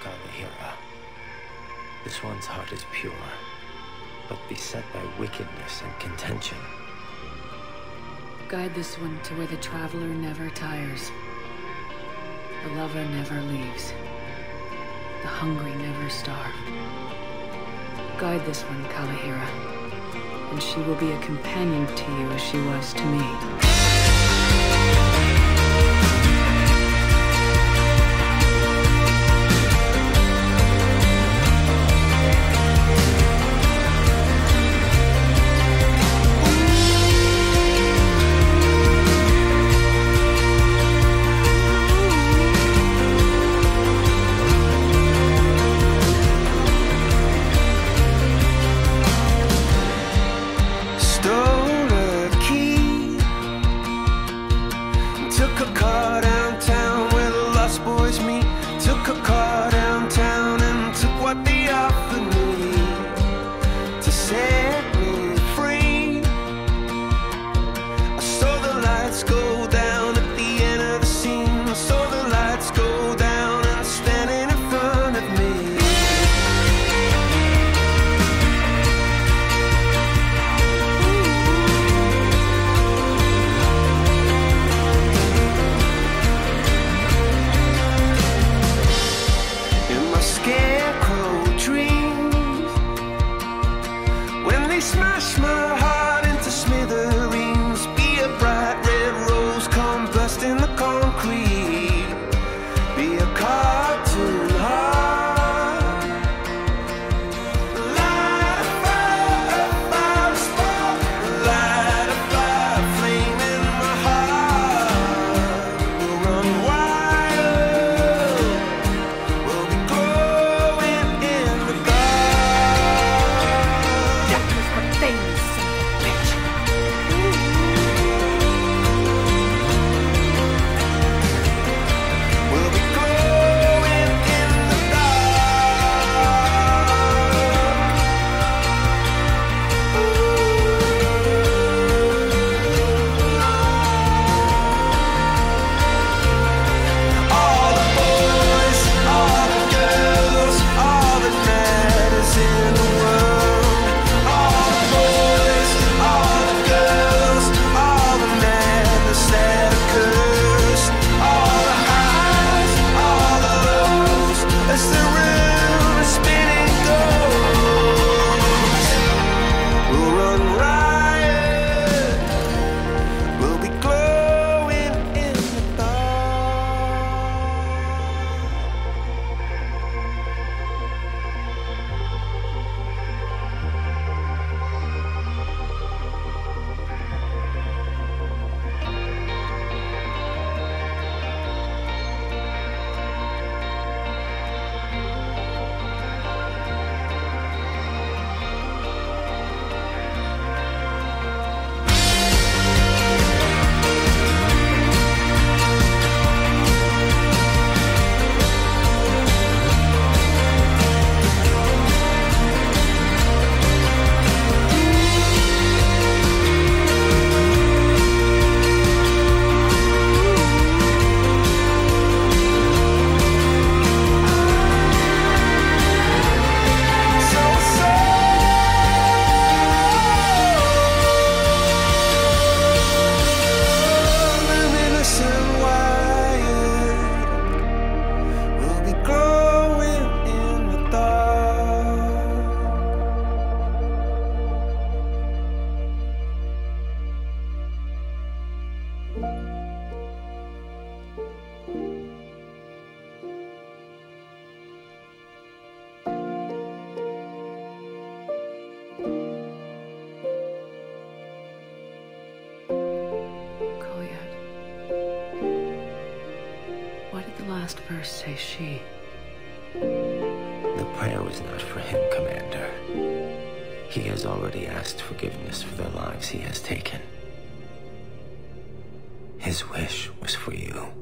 Kalahira. This one's heart is pure, but beset by wickedness and contention. Guide this one to where the traveler never tires, the lover never leaves, the hungry never starve. Guide this one, Kalahira, and she will be a companion to you as she was to me. Last verse says she. The prayer was not for him, Commander. He has already asked forgiveness for the lives he has taken. His wish was for you.